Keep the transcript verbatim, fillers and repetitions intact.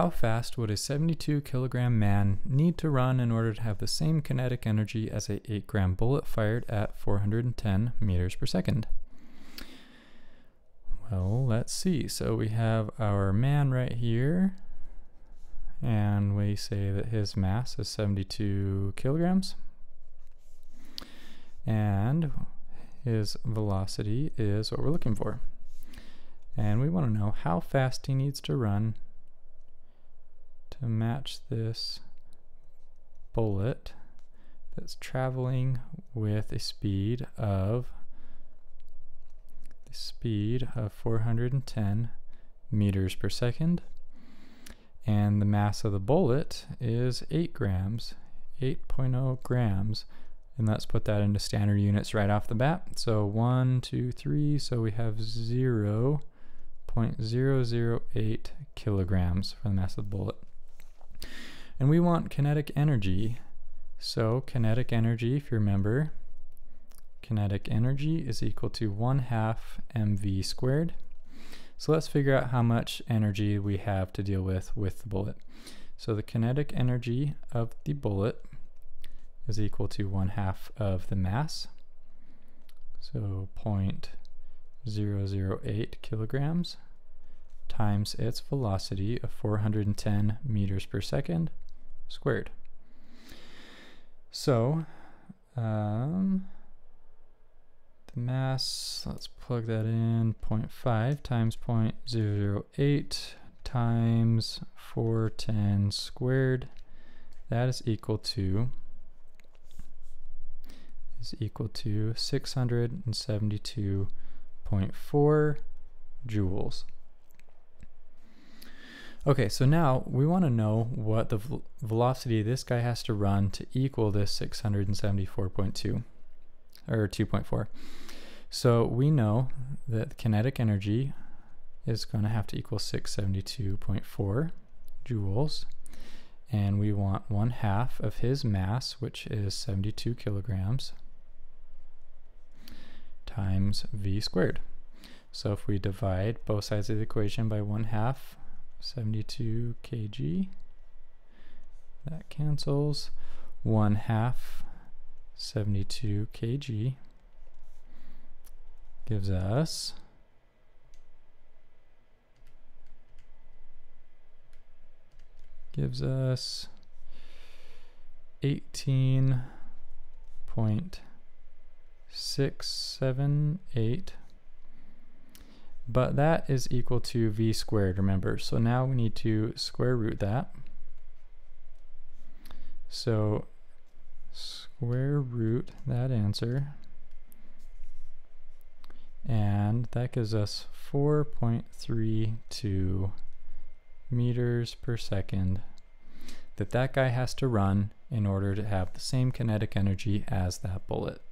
How fast would a seventy-two kilogram man need to run in order to have the same kinetic energy as a eight gram bullet fired at four hundred ten meters per second? Well, let's see. So we have our man right here, and we say that his mass is seventy-two kilograms, and his velocity is what we're looking for. And we want to know how fast he needs to run to match this bullet that's traveling with a speed of the speed of four hundred ten meters per second, and the mass of the bullet is eight grams, eight point zero grams, and let's put that into standard units right off the bat. So one, two, three, so we have zero point zero zero eight kilograms for the mass of the bullet. And we want kinetic energy. So kinetic energy, if you remember, kinetic energy is equal to one half mv squared. So let's figure out how much energy we have to deal with with the bullet. So the kinetic energy of the bullet is equal to one half of the mass, so zero point zero zero eight kilograms, times its velocity of four hundred ten meters per second squared. So um, the mass, let's plug that in, zero point five times zero point zero zero eight times four hundred ten squared, that is equal to is equal to six hundred seventy-two point four joules. Okay, so now we want to know what the ve velocity this guy has to run to equal this six hundred seventy-four point two, or two point four. So we know that kinetic energy is going to have to equal six hundred seventy-two point four joules, and we want one half of his mass, which is seventy-two kilograms, times v squared. So if we divide both sides of the equation by one half, seventy-two kilograms, that cancels, one half seventy-two kilograms gives us gives us eighteen point six seven eight, but that is equal to v squared, remember. So now we need to square root that. So square root that answer, and that gives us four point three two meters per second that that guy has to run in order to have the same kinetic energy as that bullet.